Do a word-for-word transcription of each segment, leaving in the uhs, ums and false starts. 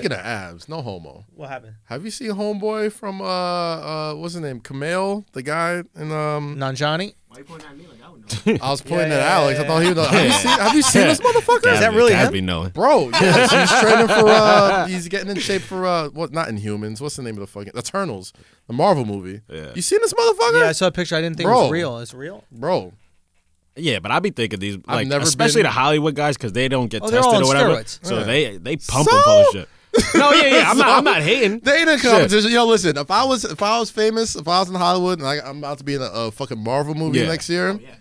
Speaking of abs, no homo. What happened? Have you seen Homeboy from uh uh what's his name? Kumail, the guy in um Nanjiani? Why are you pointing at me like I would know? I was pointing yeah, at yeah, Alex. Yeah, yeah. I thought he would know. Have you seen, have you seen this motherfucker? Gabby, is that really Gabby him? Know. Bro, yes, he's training for uh he's getting in shape for uh what not in humans. What's the name of the fucking Eternals? The Marvel movie. Yeah. You seen this motherfucker? Yeah, I saw a picture. I didn't think Bro. it was real. It's real? Bro. Yeah, but I be thinking these, like, especially been... the Hollywood guys, because they don't get oh, tested or whatever. Steroids. So right. they they pump so... them full of shit. No, yeah, yeah, I'm so... not, I'm not hating. They ain't in competition. Yo, listen, if I was, if I was famous, if I was in Hollywood, and I, I'm about to be in a, a fucking Marvel movie yeah. next year. Oh, yeah.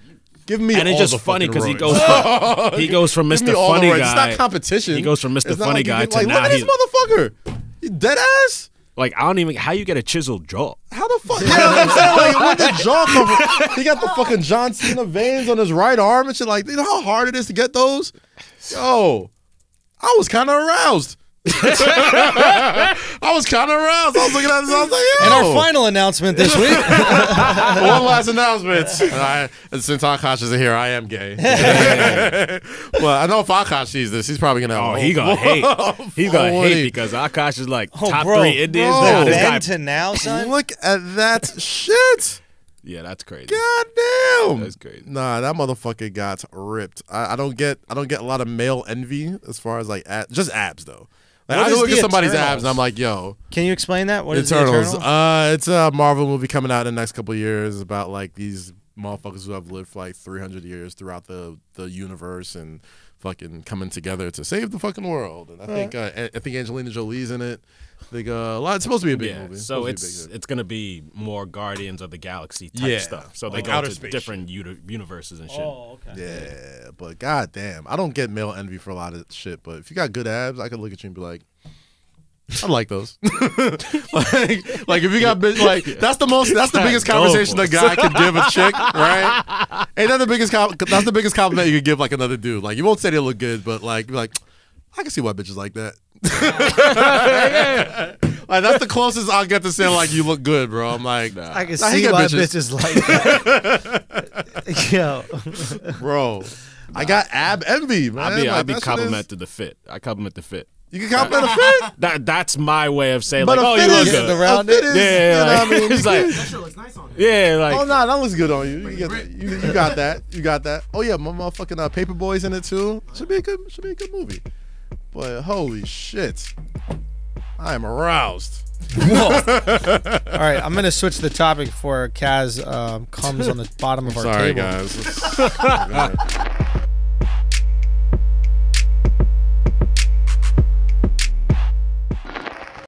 Give me and all it's just the funny because he goes from, he goes from Mister Funny Guy. It's not competition. He goes from Mister Funny like Guy to like, now look at this motherfucker. You dead ass. Like, I don't even... How you get a chiseled jaw? How the fuck... Yeah, you know what I'm saying? Like, where did the jaw come from? He got the fucking John Cena veins on his right arm and shit. Like, you know how hard it is to get those? Yo, I was kind of aroused. I was kind of aroused. I was looking at this. I was like, yo. And our final announcement this week. One last announcement. And, I, and since Akaash isn't here, I am gay. Well, I know if Akaash sees this, he's probably going to. Oh, oh, he going to hate. He's going to hate because Akaash is like oh, top bro, three Indians bro. now. This guy, to now, son. Look at that shit. Yeah, that's crazy. God damn. That's crazy. Nah, that motherfucker got ripped. I, I don't get. I don't get a lot of male envy as far as like ab just abs though. Like, I look at somebody's Eternals? abs and I'm like, yo. Can you explain that? What is Eternals? The Eternals? Uh, it's a Marvel movie coming out in the next couple of years about like these motherfuckers who have lived for like three hundred years throughout the the universe and fucking coming together to save the fucking world. And I All think right. uh, I think Angelina Jolie's in it. I think uh, a lot. It's supposed to be a big yeah, movie. It's so it's it's gonna be more Guardians of the Galaxy type yeah. stuff. So they like go to space. different universes and shit. Oh, okay. Yeah, yeah. But goddamn, I don't get male envy for a lot of shit. But if you got good abs, I could look at you and be like, I like those. like, like if you got big, like that's the most. That's the that's biggest conversation a guy could give a chick, right? Ain't that the biggest? That's the biggest compliment you could give like another dude. Like you won't say they look good, but like you're like, I can see why bitches like that. yeah. Like that's the closest I'll get to saying like you look good, bro. I'm like, nah. I can nah, see why bitches. bitches like that. Yo, bro, nah. I got ab envy, man. I be, like, I be complimented the fit. I compliment the fit. You can compliment a fit. That that's my way of saying but like, oh, you look good. Around it. Is, yeah, yeah, yeah, you know like, what I mean? It's like, that shit looks nice on you. Yeah, like, oh no, nah, that looks good on you. You, get that. you. you got that. You got that. Oh yeah, my motherfucking uh, Paperboy's in it too. Should be a good. Should be a good movie. But holy shit, I am aroused. Whoa. All right, I'm gonna switch the topic before Kaz um, comes on the bottom of our Sorry, table. Sorry, guys.